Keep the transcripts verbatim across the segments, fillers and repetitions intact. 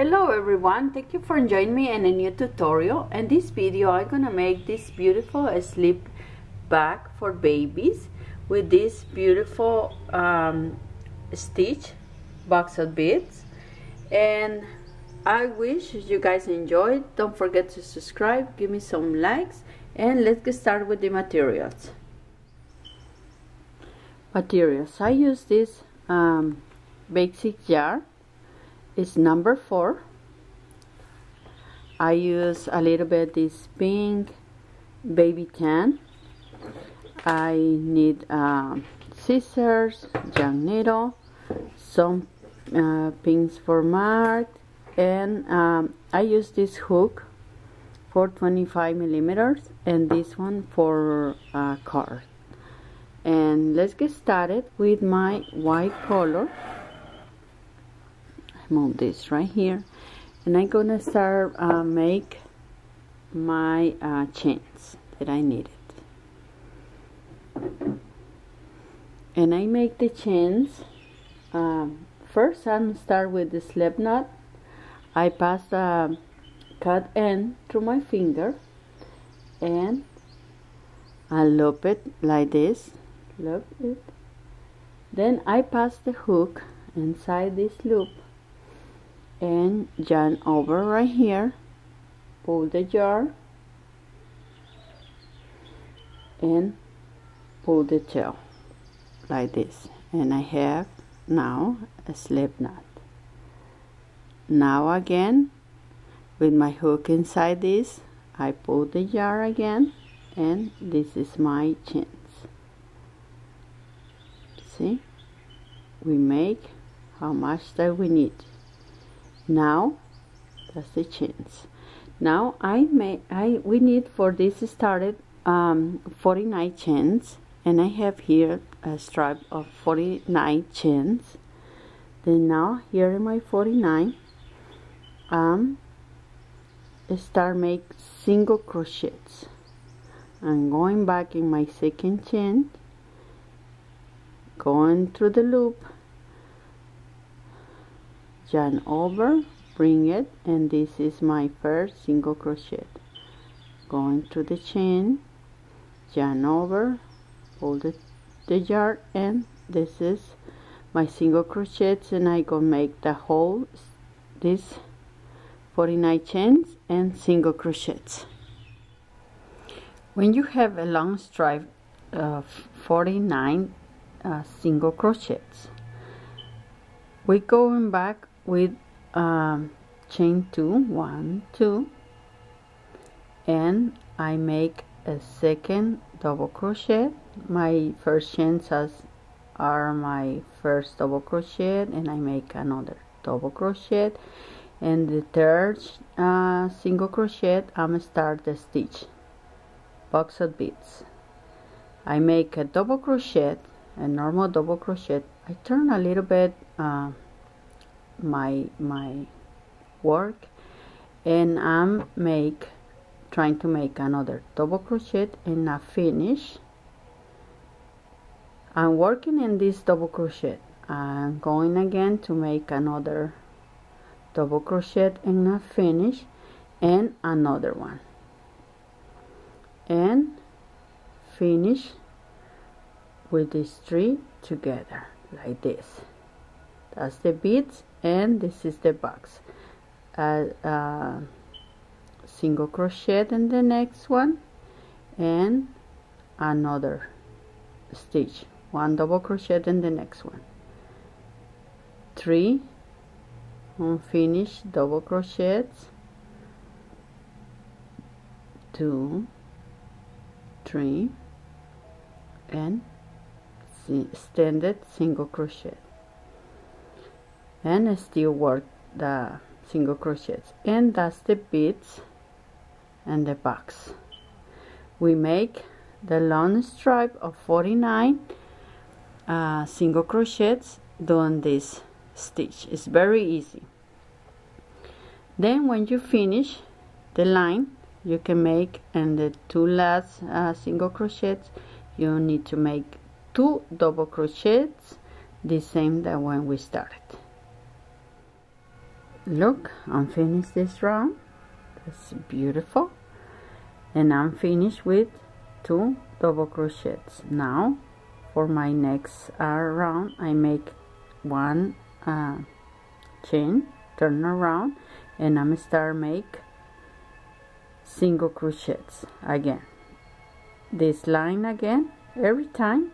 Hello everyone, thank you for joining me in a new tutorial. In this video I'm gonna make this beautiful sleep bag for babies with this beautiful um, stitch box of beads, and I wish you guys enjoyed. Don't forget to subscribe, give me some likes, and let's get started with the materials. Materials I use this um, basic yarn. It's number four. I use a little bit this pink baby tan. I need uh, scissors, young needle, some uh, pins for mark, and um, I use this hook for twenty-five millimeters and this one for uh, card. And let's get started with my white color. Move this right here, and I'm gonna start uh, make my uh, chains that I needed. And I make the chains. Um, first, I'm start with the slip knot. I pass the cut end through my finger, and I loop it like this. Loop it. Then I pass the hook inside this loop. And yarn over right here, pull the yarn, and pull the tail like this. And I have now a slip knot. Now again, with my hook inside this, I pull the yarn again, and this is my chains. See, we make how much that we need. Now that's the chains. Now I made I we need for this started um, forty-nine chains, and I have here a strap of forty-nine chains. Then now here in my forty-nine, um, start make single crochets. I'm going back in my second chain, going through the loop. Yarn over, bring it, and this is my first single crochet. Going through the chain, yarn over, hold the, the yarn, and this is my single crochets, and I go make the whole this forty-nine chains and single crochets. When you have a long stripe of forty-nine uh, single crochets, we going back with um, chain two, one, two, and I make a second double crochet. My first chains are my first double crochet, and I make another double crochet, and the third uh, single crochet. I'm start the stitch box of beads. I make a double crochet, a normal double crochet. I turn a little bit uh, my my work, and I'm make trying to make another double crochet and a finish. I'm working in this double crochet. I'm going again to make another double crochet and a finish, and another one, and finish with these three together like this. That's the beads, and this is the box. Uh, uh, single crochet in the next one, and another stitch. One double crochet in the next one. Three unfinished double crochets. Two, three, and extended single crochet. And I still work the single crochets, and that's the beads and the box. We make the long stripe of forty-nine uh, single crochets doing this stitch. It's very easy. Then when you finish the line, you can make and the two last uh, single crochets. You need to make two double crochets, the same that when we started. Look, I'm finished this round. That's beautiful. And I'm finished with two double crochets. Now for my next uh, round, I make one uh, chain, turn around, and I'm start make single crochets again, this line again. Every time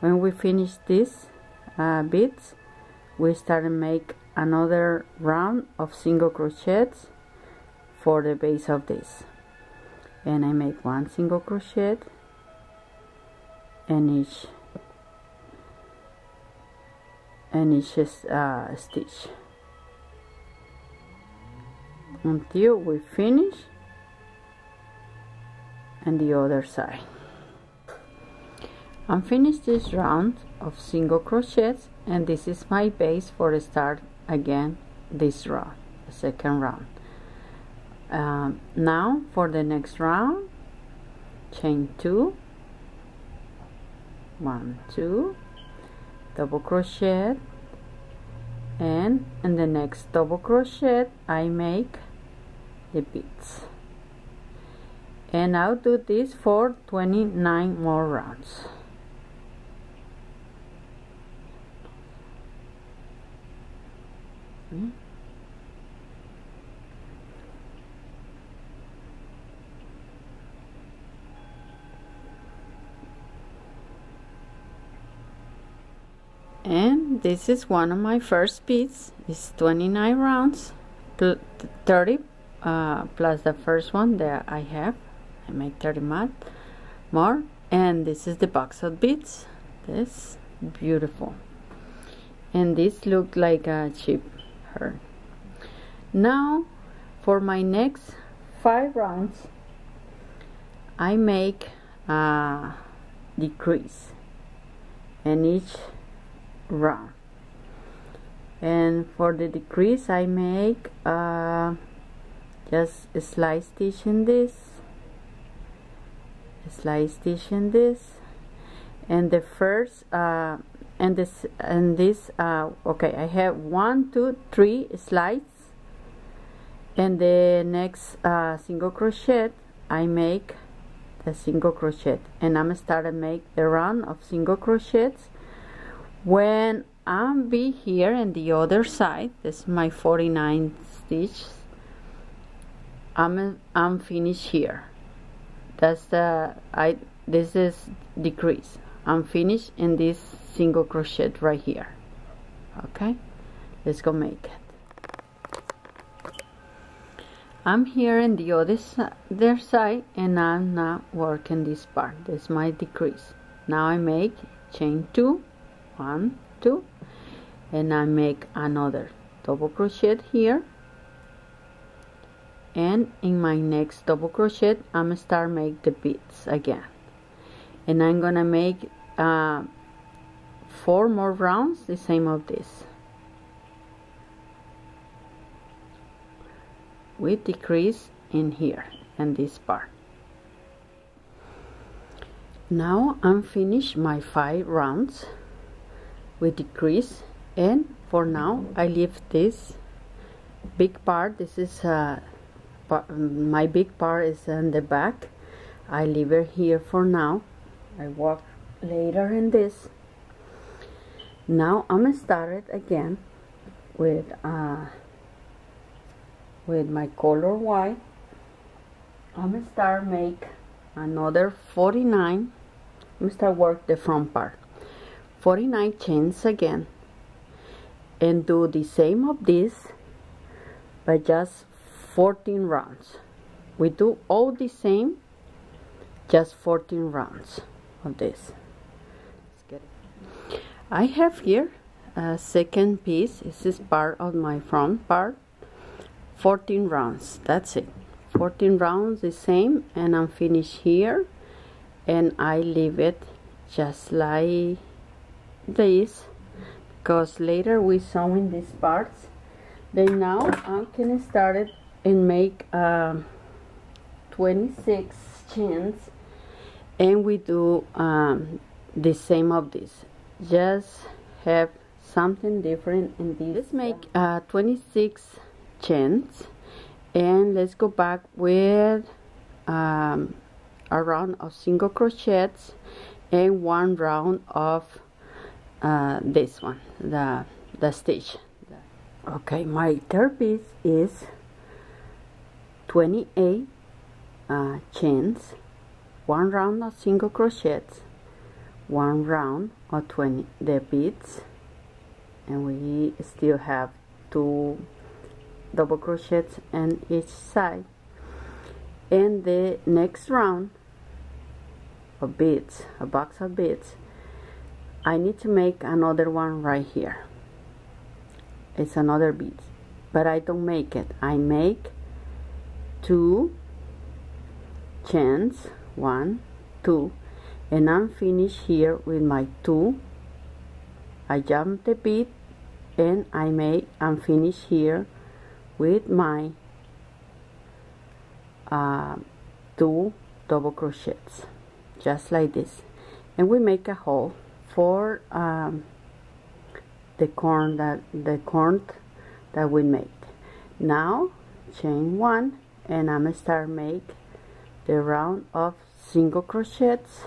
when we finish these uh, beads, we start to make another round of single crochets for the base of this, and I make one single crochet in each in each uh, stitch until we finish and the other side. I'm finished this round of single crochets, and this is my base for start again this round, the second round. Um, now for the next round, chain two, one, two, double crochet, and in the next double crochet I make the beads, and I'll do this for twenty-nine more rounds. Okay. And this is one of my first beads. It's twenty-nine rounds, thirty uh, plus the first one that I have. I make thirty more, and this is the box of beads. This beautiful, and this looked like a sheep herd. Now for my next five rounds, I make a decrease in each round, and for the decrease I make uh, just a slice stitch in this, slice stitch in this, and the first uh, and this and this uh, okay, I have one, two, three slides, and the next uh, single crochet I make the single crochet, and I'm starting to make the round of single crochets. When I'm be here and the other side, this is my forty-nine stitches, I'm I'm finished here. That's the I this is decrease. I'm finished in this single crochet right here. Okay, let's go make it. I'm here in the other their side, and I'm not working this part. This is my decrease. Now I make chain two, one, two, and I make another double crochet here. And in my next double crochet I'm gonna start make the beads again, and I'm gonna make uh, four more rounds the same of this with decrease in here and this part. Now I'm finished my five rounds with decrease, and for now I leave this big part. This is uh, my big part is in the back. I leave it here for now. I work later in this. Now I'm started again with uh, with my color white. I'm gonna start make another forty-nine. I'm start work the front part, forty-nine chains again, and do the same of this, but just fourteen rounds. We do all the same, just fourteen rounds of this. Let's get it. I have here a second piece. This is part of my front part. fourteen rounds, that's it. fourteen rounds the same, and I'm finished here, and I leave it just like this because later we sewing these parts. Then now I can start it and make uh, twenty-six chains, and we do um, the same of this, just have something different in this. Let's make uh, twenty-six chains, and let's go back with um, a round of single crochets and one round of uh, this one, the, the stitch. Okay, my third piece is twenty-eight uh, chains, one round of single crochets, one round of twenty the beads, and we still have two double crochets on each side, and the next round of beads, a box of beads, I need to make another one right here. It's another bead, but I don't make it. I make two chains, one, two, and I'm finished here with my two. I jump the bead, and I make. I'm finished here with my uh, two double crochets, just like this, and we make a hole for. Um, the corn that the corn that we made. Now chain one, and I'm gonna start make the round of single crochets,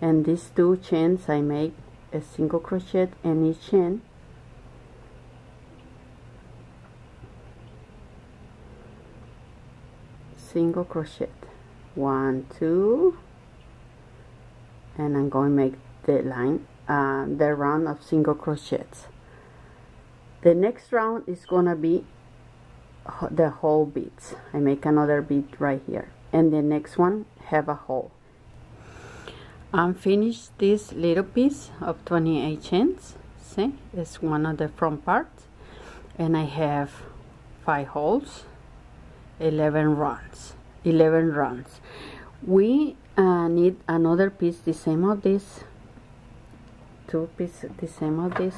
and these two chains I make a single crochet in each chain, single crochet, one, two, and I'm going to make the line. Uh, the round of single crochets. The next round is gonna be the whole beads. I make another bead right here, and the next one have a hole. I'm finished this little piece of twenty-eight chains. See, it's one of the front parts, and I have five holes, eleven rounds. eleven rounds. We uh, need another piece the same of this. Two pieces the same of this,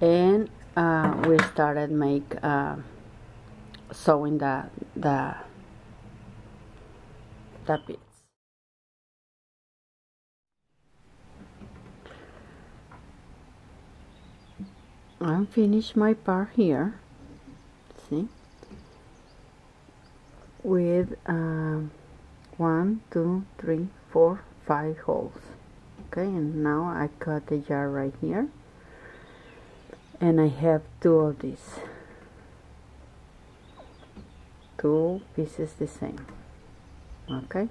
and uh, we started make uh, sewing the the the beads. I finished my part here. See, with um, one, two, three, four, five holes. Okay, and now I cut the jar right here, and I have two of these, two pieces the same. Okay,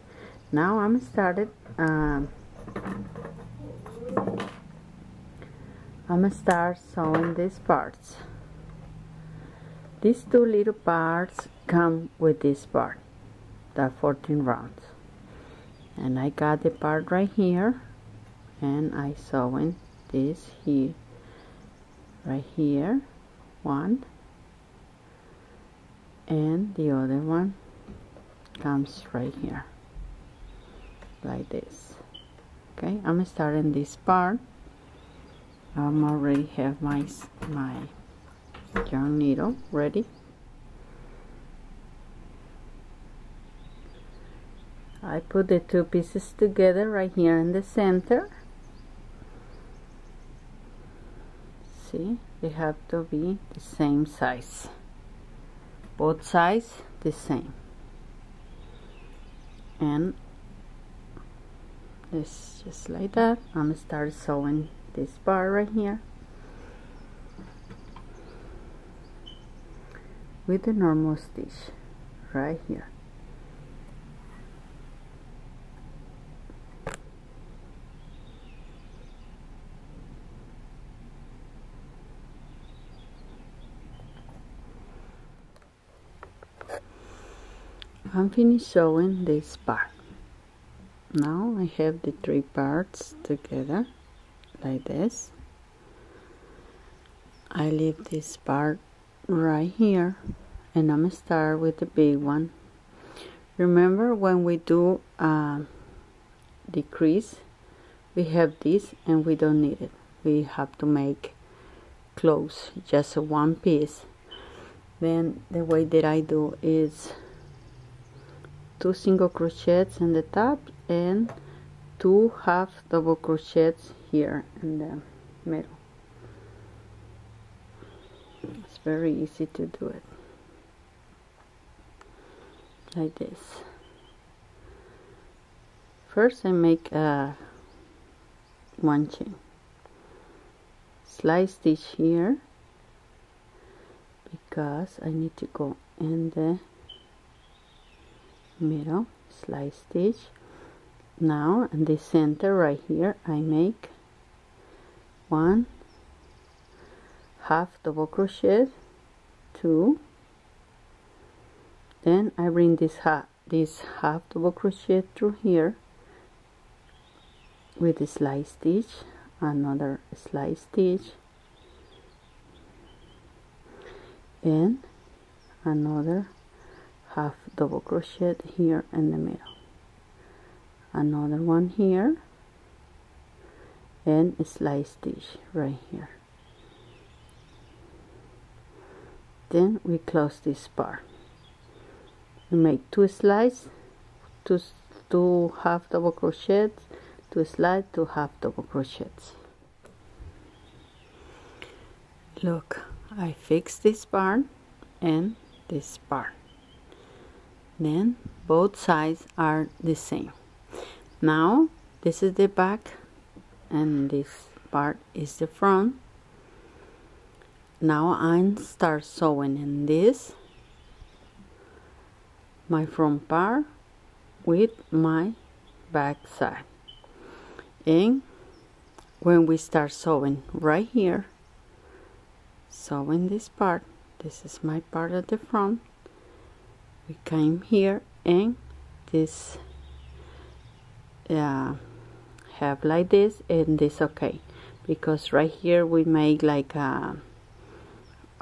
now I'm started um, I'm gonna start sewing these parts. These two little parts come with this part, the fourteen rounds, and I got the part right here, and I sewing this here, right here, one, and the other one comes right here, like this. Okay, I'm starting this part. I'm already have my my yarn needle ready. I put the two pieces together right here in the center. See, they have to be the same size, both sides the same, and it's just like that. I'm gonna start sewing this part right here with the normal stitch right here. I'm finished sewing this part. Now I have the three parts together like this. I leave this part right here, and I'm gonna start with the big one. Remember, when we do uh, decrease, we have this and we don't need it. We have to make clothes, just one piece. Then the way that I do is two single crochets in the top and two half double crochets here in the middle. It's very easy to do it like this. First I make a one chain, slice stitch here because I need to go in the middle, slice stitch. Now in the center right here I make one half double crochet, two, then I bring this half this half double crochet through here with a slice stitch, another slice stitch, and another half double crochet here in the middle, another one here, and a slice stitch right here. Then we close this part. We make two slices, two, two half double crochets, two slides, two half double crochets. Look, I fixed this part and this part. Then both sides are the same. Now this is the back and this part is the front. Now I start sewing in this, my front part with my back side. And when we start sewing right here, sewing this part, this is my part of the front. We came here and this uh, have like this, and this okay because right here we make like a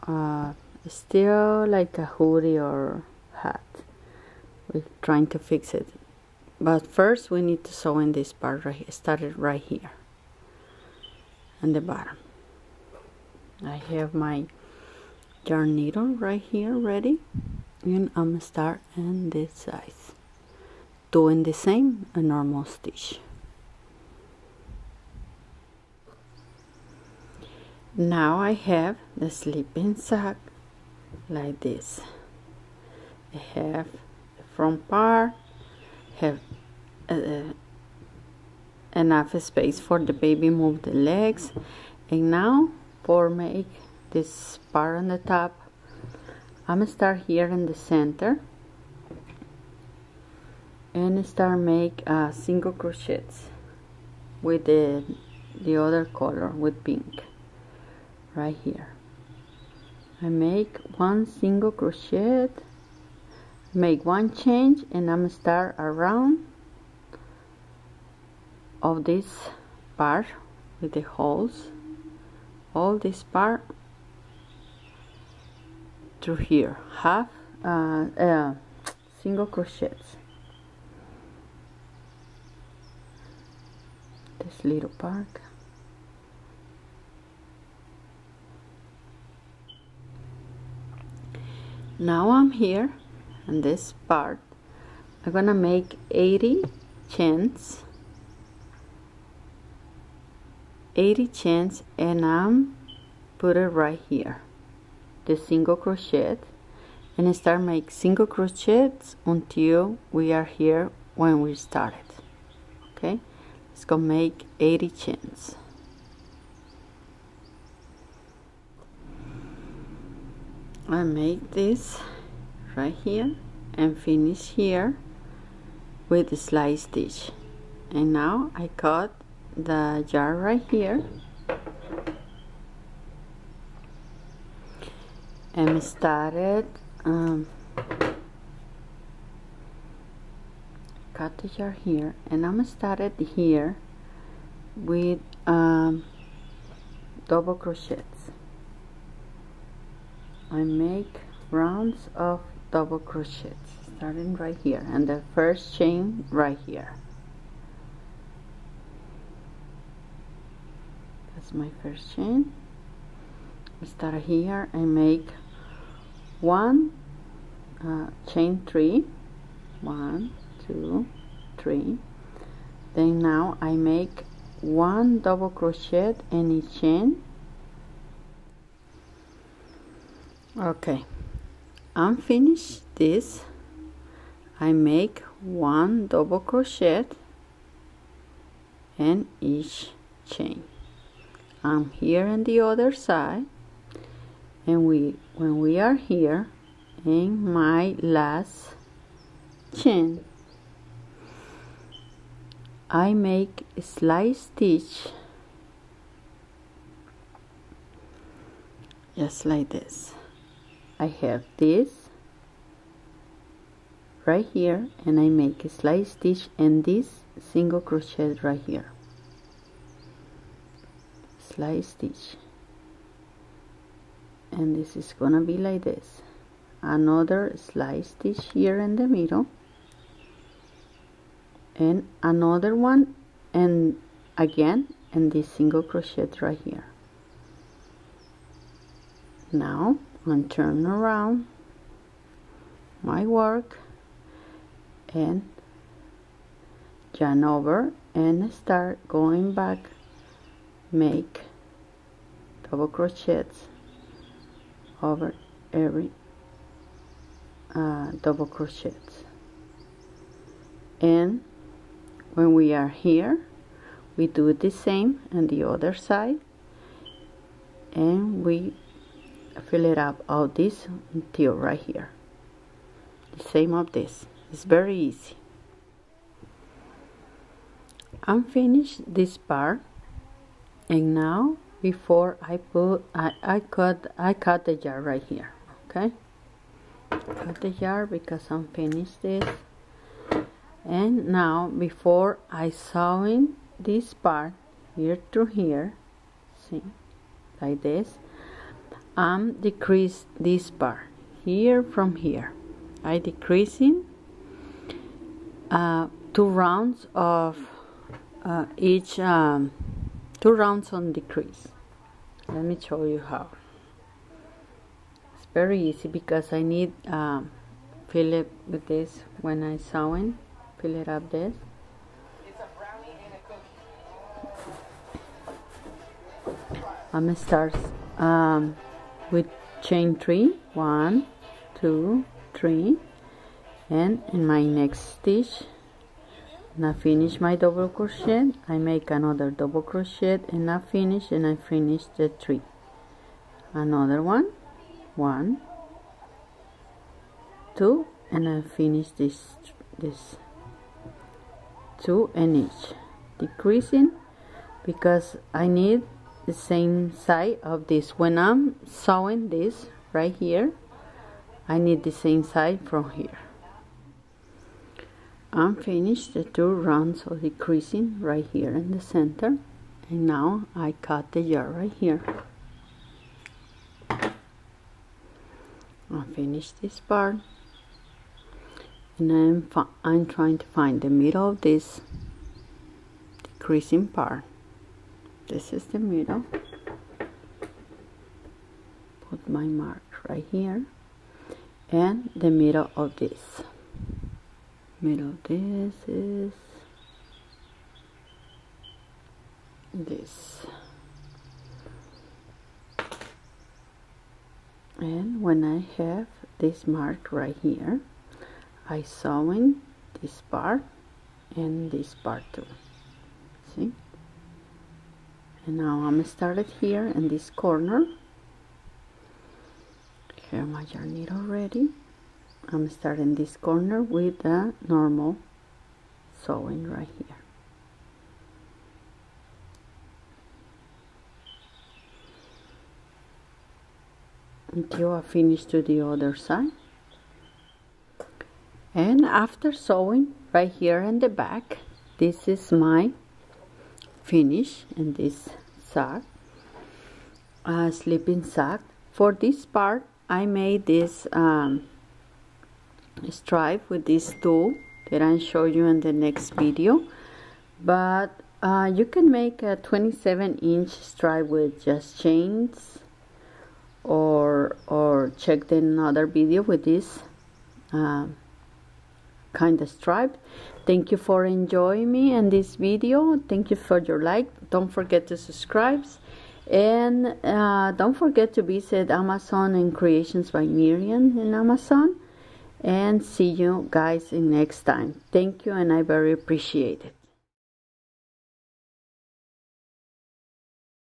Uh, still like a hoodie or hat. We're trying to fix it, but first we need to sew in this part right here, started right here on the bottom. I have my yarn needle right here ready, and I'm gonna start on this side doing the same, a normal stitch. Now I have the sleeping sack like this. I have the front part, have uh, enough space for the baby move the legs, and now for make this part on the top, I'm gonna start here in the center and start make uh, single crochets with the, the other color, with pink. Right here I make one single crochet, make one change, and I'm start around of this part with the holes, all this part through here, half uh, uh, single crochets, this little part. Now I'm here on this part. I'm gonna make eighty chains, eighty chains, and I'm put it right here, the single crochet, and I start make single crochets until we are here when we started. Okay, let's go make eighty chains. I make this right here and finish here with a slice stitch, and now I cut the yarn right here and started um, cut the yarn here, and I'm started here with um, double crochets. I make rounds of double crochets starting right here and the first chain right here. That's my first chain. I start here and make one uh, chain three, one, two, three. Then now I make one double crochet in each chain. Okay, I'm finished this. I make one double crochet in each chain. I'm here on the other side, and we when we are here in my last chain, I make a slide stitch just like this. I have this right here, and I make a slide stitch and this single crochet right here. Slide stitch, and this is gonna be like this. Another slide stitch here in the middle, and another one, and again, and this single crochet right here. Now I'm turn around my work and yarn over and start going back, make double crochets over every uh, double crochets. And when we are here, we do the same on the other side, and we fill it up all this until right here. The same of this. It's very easy. I'm finished this part, and now before I put I, I cut I cut the yarn right here. Okay, cut the yarn because I'm finished this. And now before I sew in this part here to here, see, like this, I'm decrease this part here from here. I decreasing uh, two rounds of uh, each um, two rounds on decrease. Let me show you how. It's very easy because I need um, fill it with this when I sewing. Fill it up this. I'm gonna start um, with chain three, one, two, three, and in my next stitch, and I finish my double crochet. I make another double crochet, and I finish, and I finish the three. Another one, one, two, and I finish this this two and each, decreasing because I need the same side of this. When I'm sewing this right here, I need the same side from here. I'm finished the two rounds of decreasing right here in the center, and now I cut the yarn right here. I finished this part, and I'm, I'm trying to find the middle of this decreasing part. This is the middle. Put my mark right here, and the middle of this. Middle of this is this. And when I have this mark right here, I sew in this part and this part too. See? And now I'm started here in this corner. Here my yarn needle ready. I'm starting this corner with the normal sewing right here. Until I finish to the other side. And after sewing right here in the back, this is my finish in this sock, uh, sleeping sock. For this part, I made this um, stripe with this tool that I'll show you in the next video. But uh, you can make a twenty-seven inch stripe with just chains, or or check the another video with this um, kind of stripe. Thank you for enjoying me and this video. Thank you for your like. Don't forget to subscribe, And uh, don't forget to visit Amazon and Creations by Miriam in Amazon. And see you guys in next time. Thank you, and I very appreciate it.